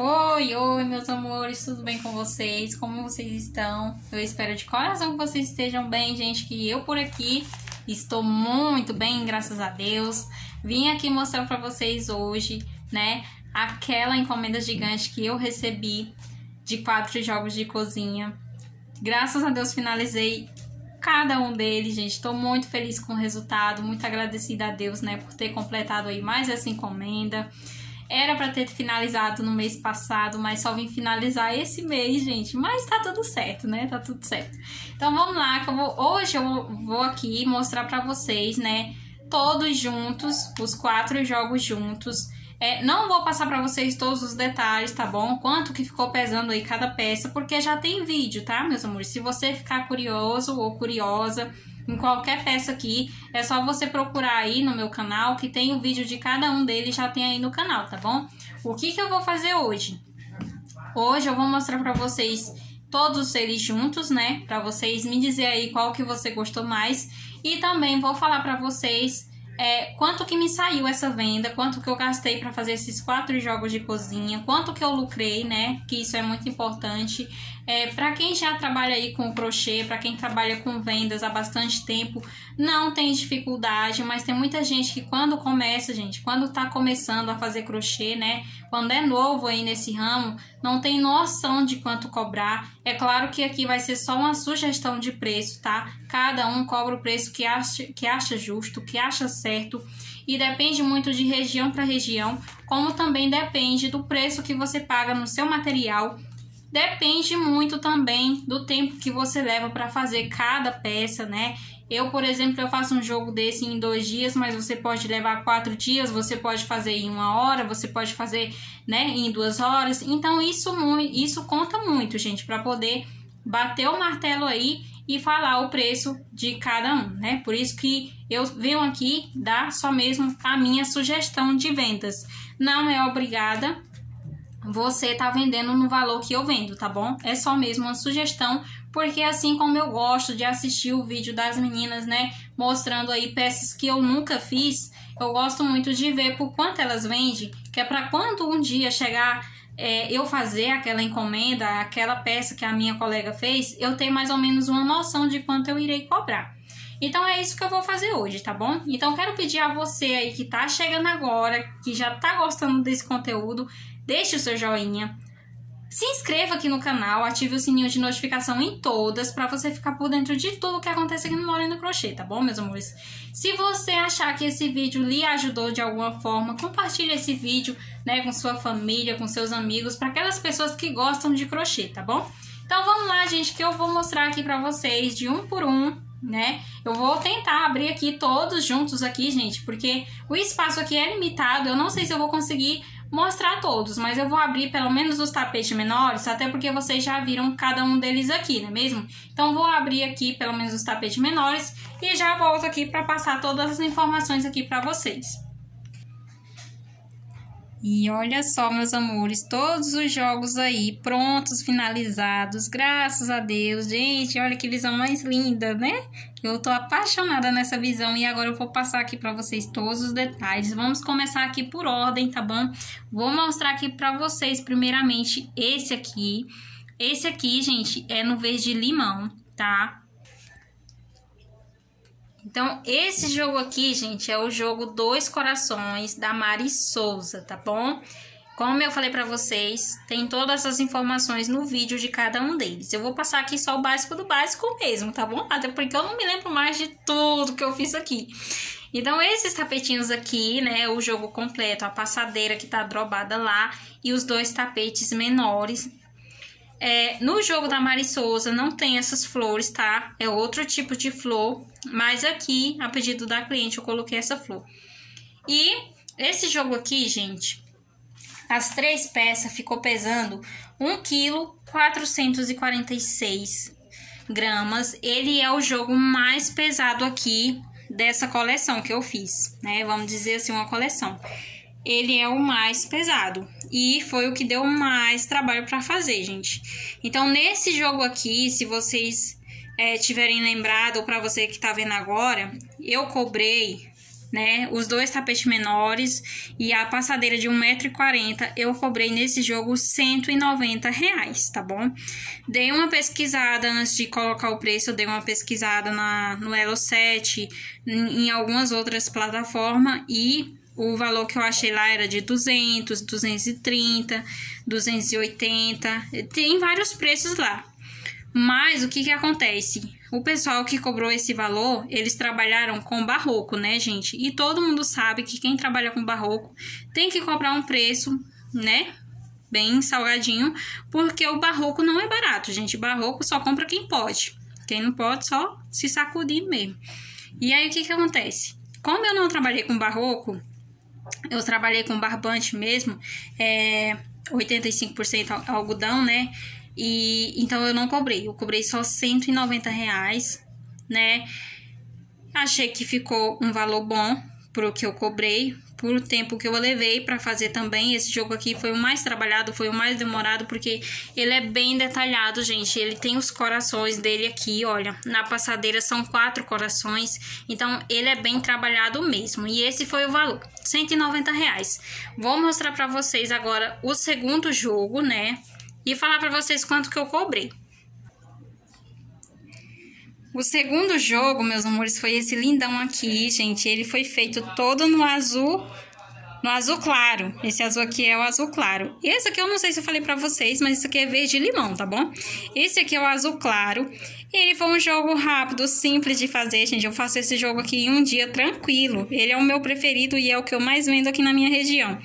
Oi, meus amores, tudo bem com vocês? Como vocês estão? Eu espero de coração que vocês estejam bem, gente, que eu por aqui estou muito bem, graças a Deus. Vim aqui mostrar pra vocês hoje, né, aquela encomenda gigante que eu recebi de 4 jogos de cozinha. Graças a Deus finalizei cada um deles, gente. Tô muito feliz com o resultado, muito agradecida a Deus, né, por ter completado aí mais essa encomenda. Era pra ter finalizado no mês passado, mas só vim finalizar esse mês, gente. Mas tá tudo certo, né? Tá tudo certo. Então vamos lá, que hoje eu vou aqui mostrar pra vocês, né? Todos juntos, os 4 jogos juntos. Não vou passar pra vocês todos os detalhes, tá bom? Quanto que ficou pesando aí cada peça, porque já tem vídeo, tá, meus amores? Se você ficar curioso ou curiosa em qualquer peça aqui, é só você procurar aí no meu canal, que tem o vídeo de cada um deles, já tem aí no canal, tá bom? O que que eu vou fazer hoje? Hoje eu vou mostrar pra vocês todos eles juntos, né? Pra vocês me dizer aí qual que você gostou mais. E também vou falar pra vocês quanto que me saiu essa venda, quanto que eu gastei pra fazer esses 4 jogos de cozinha, quanto que eu lucrei, né? Que isso é muito importante. Pra quem já trabalha aí com crochê, pra quem trabalha com vendas há bastante tempo, não tem dificuldade, mas tem muita gente que quando começa, gente, quando tá começando a fazer crochê, né? Quando é novo aí nesse ramo, não tem noção de quanto cobrar. É claro que aqui vai ser só uma sugestão de preço, tá? Cada um cobra o preço que acha justo, que acha certo. E depende muito de região para região, como também depende do preço que você paga no seu material. Depende muito também do tempo que você leva para fazer cada peça, né? Eu, por exemplo, eu faço um jogo desse em 2 dias, mas você pode levar 4 dias, você pode fazer em 1 hora, você pode fazer, né, em 2 horas. Então isso conta muito, gente, para poder bater o martelo aí e falar o preço de cada um, né? Por isso que eu venho aqui dar só mesmo a minha sugestão de vendas. Não é obrigada você tá vendendo no valor que eu vendo, tá bom? É só mesmo uma sugestão, porque assim como eu gosto de assistir o vídeo das meninas, né, mostrando aí peças que eu nunca fiz, eu gosto muito de ver por quanto elas vendem, que é pra quando um dia chegar eu fazer aquela encomenda, aquela peça que a minha colega fez, eu tenho mais ou menos uma noção de quanto eu irei cobrar. Então é isso que eu vou fazer hoje, tá bom? Então quero pedir a você aí que tá chegando agora, que já tá gostando desse conteúdo, deixe o seu joinha, se inscreva aqui no canal, ative o sininho de notificação em todas, pra você ficar por dentro de tudo que acontece aqui no Moreno Crochê, tá bom, meus amores? Se você achar que esse vídeo lhe ajudou de alguma forma, compartilhe esse vídeo, né, com sua família, com seus amigos, para aquelas pessoas que gostam de crochê, tá bom? Então vamos lá, gente, que eu vou mostrar aqui pra vocês de um por um, né? Eu vou tentar abrir aqui todos juntos aqui, gente, porque o espaço aqui é limitado, eu não sei se eu vou conseguir mostrar todos, mas eu vou abrir pelo menos os tapetes menores, até porque vocês já viram cada um deles aqui, não é mesmo? Então vou abrir aqui pelo menos os tapetes menores e já volto aqui para passar todas as informações aqui para vocês. E olha só, meus amores, todos os jogos aí prontos, finalizados, graças a Deus. Gente, olha que visão mais linda, né? Eu tô apaixonada nessa visão e agora eu vou passar aqui pra vocês todos os detalhes. Vamos começar aqui por ordem, tá bom? Vou mostrar aqui pra vocês, primeiramente, esse aqui. Esse aqui, gente, é no verde limão, tá? Então, esse jogo aqui, gente, é o jogo 2 Corações, da Mari Souza, tá bom? Como eu falei pra vocês, tem todas essas informações no vídeo de cada um deles. Eu vou passar aqui só o básico do básico mesmo, tá bom? Até porque eu não me lembro mais de tudo que eu fiz aqui. Então, esses tapetinhos aqui, né, o jogo completo, a passadeira que tá drobada lá e os 2 tapetes menores. No jogo da Mari Souza não tem essas flores, tá? É outro tipo de flor, mas aqui, a pedido da cliente, eu coloquei essa flor. E esse jogo aqui, gente, as 3 peças ficou pesando 1,446 kg. Ele é o jogo mais pesado aqui dessa coleção que eu fiz, né? Vamos dizer assim, uma coleção. Ele é o mais pesado e foi o que deu mais trabalho para fazer, gente. Então, nesse jogo aqui, se vocês tiverem lembrado, ou para você que tá vendo agora, eu cobrei né? Os dois tapetes menores e a passadeira de 1,40 m, eu cobrei nesse jogo R$190, tá bom? Dei uma pesquisada antes de colocar o preço, eu dei uma pesquisada no Elo7, em algumas outras plataformas, e o valor que eu achei lá era de 200, 230, 280, tem vários preços lá. Mas o que que acontece? O pessoal que cobrou esse valor, eles trabalharam com barroco, né, gente? E todo mundo sabe que quem trabalha com barroco tem que cobrar um preço, né, bem salgadinho, porque o barroco não é barato, gente. Barroco só compra quem pode. Quem não pode, só se sacudir mesmo. E aí, o que que acontece? Como eu não trabalhei com barroco, eu trabalhei com barbante mesmo, 85% algodão, né? E então eu não cobrei, eu cobrei só R$190, né? Achei que ficou um valor bom pro que eu cobrei, pro tempo que eu levei para fazer também. Esse jogo aqui foi o mais trabalhado, foi o mais demorado, porque ele é bem detalhado, gente. Ele tem os corações dele aqui, olha, na passadeira são 4 corações, então ele é bem trabalhado mesmo. E esse foi o valor, R$190. Vou mostrar para vocês agora o segundo jogo, né? E falar para vocês quanto que eu cobrei. O segundo jogo, meus amores, foi esse lindão aqui, gente. Ele foi feito todo no azul claro. Esse azul aqui é o azul claro. Esse aqui eu não sei se eu falei pra vocês, mas isso aqui é verde e limão, tá bom? Esse aqui é o azul claro. Ele foi um jogo rápido, simples de fazer, gente. Eu faço esse jogo aqui em um dia tranquilo. Ele é o meu preferido e é o que eu mais vendo aqui na minha região.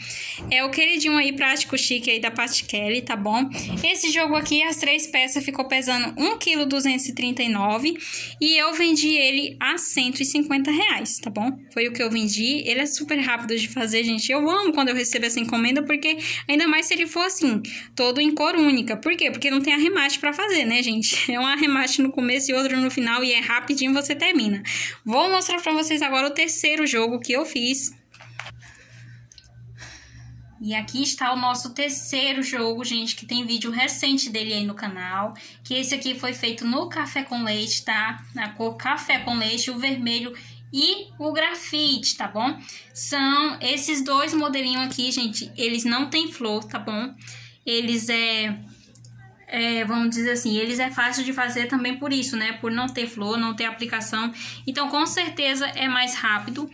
É o queridinho aí, Prático Chique aí da Paty Kelly, tá bom? Esse jogo aqui, as 3 peças, ficou pesando 1,239 kg e eu vendi ele a R$150, tá bom? Foi o que eu vendi. Ele é super rápido de fazer, gente. Eu amo quando eu recebo essa encomenda, porque ainda mais se ele for assim, todo em cor única. Por quê? Porque não tem arremate pra fazer, né, gente? É um arremate no começo e outro no final, e é rapidinho, você termina. Vou mostrar pra vocês agora o terceiro jogo que eu fiz. E aqui está o nosso terceiro jogo, gente, que tem vídeo recente dele aí no canal. Que esse aqui foi feito no café com leite, tá? Na cor café com leite, o vermelho e o grafite, tá bom? São esses dois modelinhos aqui, gente, eles não tem flor, tá bom? Eles vamos dizer assim, eles é fácil de fazer também por isso, né? Por não ter flor, não ter aplicação. Então, com certeza, é mais rápido.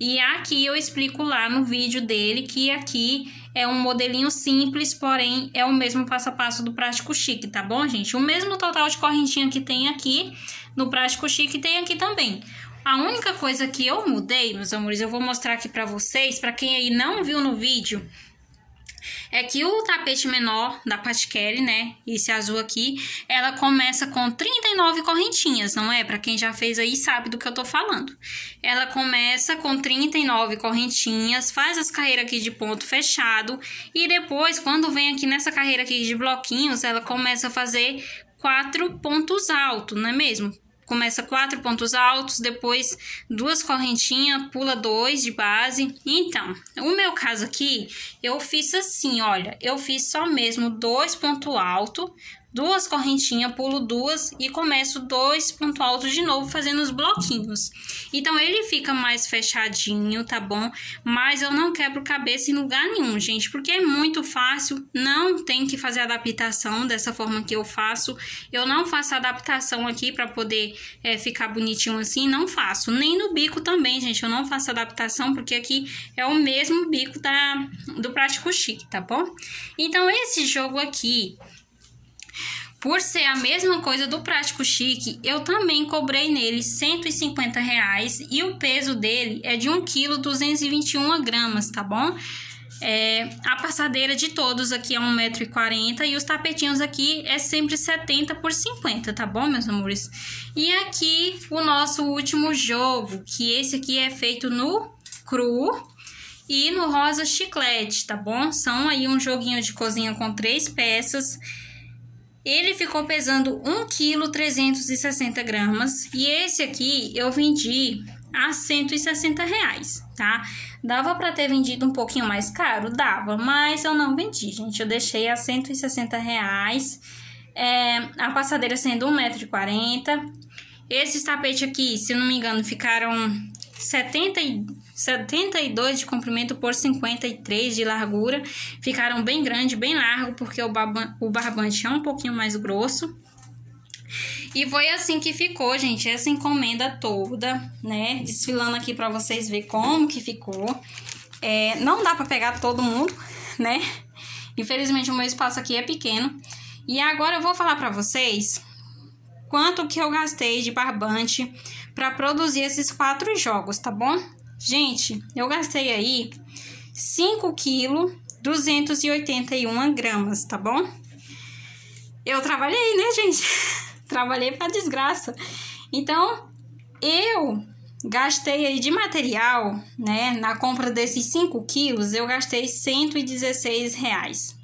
E aqui eu explico lá no vídeo dele que aqui é um modelinho simples, porém é o mesmo passo a passo do Prático Chique, tá bom, gente? O mesmo total de correntinha que tem aqui no Prático Chique tem aqui também. A única coisa que eu mudei, meus amores, eu vou mostrar aqui pra vocês, pra quem aí não viu no vídeo, é que o tapete menor da Paty Kelly, né, esse azul aqui, ela começa com 39 correntinhas, não é? Pra quem já fez aí sabe do que eu tô falando. Ela começa com 39 correntinhas, faz as carreiras aqui de ponto fechado, e depois, quando vem aqui nessa carreira aqui de bloquinhos, ela começa a fazer 4 pontos altos, não é mesmo? Começa 4 pontos altos, depois 2 correntinhas, pula 2 de base. Então, o meu caso aqui, eu fiz assim, olha, eu fiz só mesmo 2 pontos altos, 2 correntinhas, pulo 2 e começo 2 pontos altos de novo, fazendo os bloquinhos. Então, ele fica mais fechadinho, tá bom? Mas eu não quebro cabeça em lugar nenhum, gente, porque é muito fácil, não tem que fazer adaptação dessa forma que eu faço. Eu não faço adaptação aqui pra poder ficar bonitinho assim, não faço. Nem no bico também, gente, eu não faço adaptação, porque aqui é o mesmo bico do Prático Chique, tá bom? Então, esse jogo aqui, por ser a mesma coisa do Prático Chique, eu também cobrei nele R$150 e o peso dele é de 1,221 kg, tá bom? A passadeira de todos aqui é 1,40 m e os tapetinhos aqui é sempre 70 por 50, tá bom, meus amores? E aqui o nosso último jogo, que esse aqui é feito no cru e no rosa chiclete, tá bom? São aí um joguinho de cozinha com 3 peças. Ele ficou pesando 1,360 kg e esse aqui eu vendi a R$160, tá? Dava pra ter vendido um pouquinho mais caro? Dava, mas eu não vendi, gente. Eu deixei a R$160, a passadeira sendo 1,40 m. Esses tapetes aqui, se não me engano, ficaram 70 72 de comprimento por 53 de largura. Ficaram bem grande, bem largo, porque o barbante é um pouquinho mais grosso. E foi assim que ficou, gente, essa encomenda toda, né? Desfilando aqui pra vocês verem como que ficou. É, não dá pra pegar todo mundo, né? Infelizmente, o meu espaço aqui é pequeno. E agora eu vou falar pra vocês quanto que eu gastei de barbante pra produzir esses 4 jogos, tá bom? Gente, eu gastei aí 5 kg 281 gramas, tá bom? Eu trabalhei, né, gente? Trabalhei pra desgraça. Então, eu gastei aí de material, né, na compra desses 5 quilos, eu gastei R$116.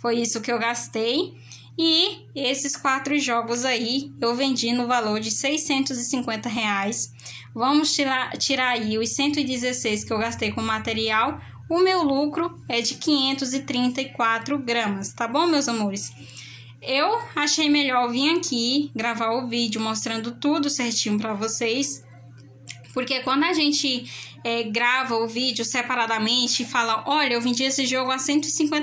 Foi isso que eu gastei. E esses 4 jogos aí, eu vendi no valor de R$650. Vamos tirar aí os 116 que eu gastei com material. O meu lucro é de 534 gramas, tá bom, meus amores? Eu achei melhor vir aqui gravar o vídeo mostrando tudo certinho pra vocês. Porque quando a gente grava o vídeo separadamente e fala, olha, eu vendi esse jogo a R$150.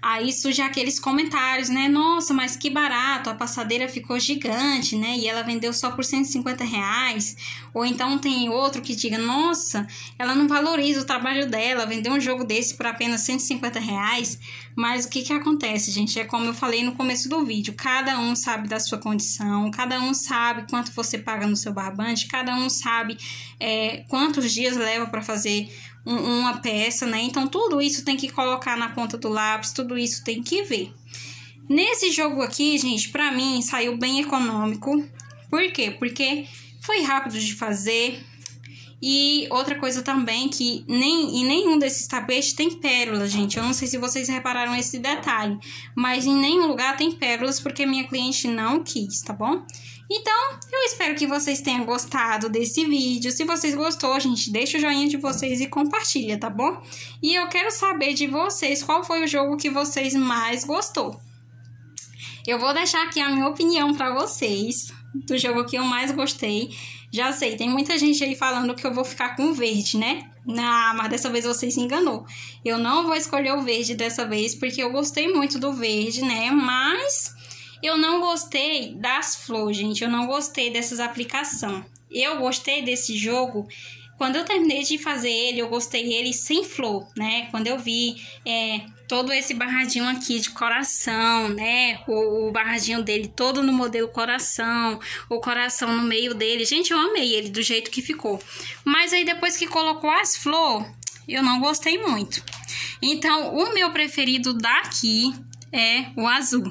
Aí surge aqueles comentários, né? Nossa, mas que barato, a passadeira ficou gigante, né? E ela vendeu só por R$150. Ou então tem outro que diga, nossa, ela não valoriza o trabalho dela, vendeu um jogo desse por apenas R$150. Mas o que que acontece, gente? É como eu falei no começo do vídeo, cada um sabe da sua condição, cada um sabe quanto você paga no seu barbante, cada um sabe quantos dias leva para fazer uma peça, né? Então, tudo isso tem que colocar na ponta do lápis, tudo isso tem que ver. Nesse jogo aqui, gente, pra mim, saiu bem econômico. Por quê? Porque foi rápido de fazer. E outra coisa também, que nem em nenhum desses tapetes tem pérola, gente. Eu não sei se vocês repararam esse detalhe, mas em nenhum lugar tem pérolas, porque minha cliente não quis, tá bom? Então, eu espero que vocês tenham gostado desse vídeo. Se vocês gostou, gente, deixa o joinha de vocês e compartilha, tá bom? E eu quero saber de vocês qual foi o jogo que vocês mais gostou. Eu vou deixar aqui a minha opinião pra vocês do jogo que eu mais gostei. Já sei, tem muita gente aí falando que eu vou ficar com verde, né? Ah, mas dessa vez você se enganou. Eu não vou escolher o verde dessa vez, porque eu gostei muito do verde, né? Mas eu não gostei das flores, gente. Eu não gostei dessas aplicações. Eu gostei desse jogo. Quando eu terminei de fazer ele, eu gostei ele sem flor, né? Quando eu vi todo esse barradinho aqui de coração, né? O barradinho dele todo no modelo coração, o coração no meio dele. Gente, eu amei ele do jeito que ficou. Mas aí depois que colocou as flores, eu não gostei muito. Então, o meu preferido daqui é o azul.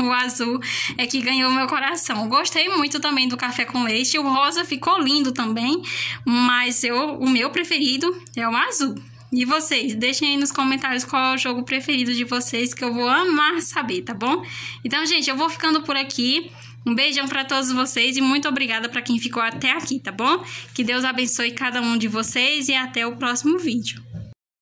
O azul é que ganhou meu coração. Gostei muito também do café com leite. O rosa ficou lindo também, mas o meu preferido é o azul. E vocês? Deixem aí nos comentários qual é o jogo preferido de vocês, que eu vou amar saber, tá bom? Então, gente, eu vou ficando por aqui. Um beijão pra todos vocês e muito obrigada pra quem ficou até aqui, tá bom? Que Deus abençoe cada um de vocês e até o próximo vídeo.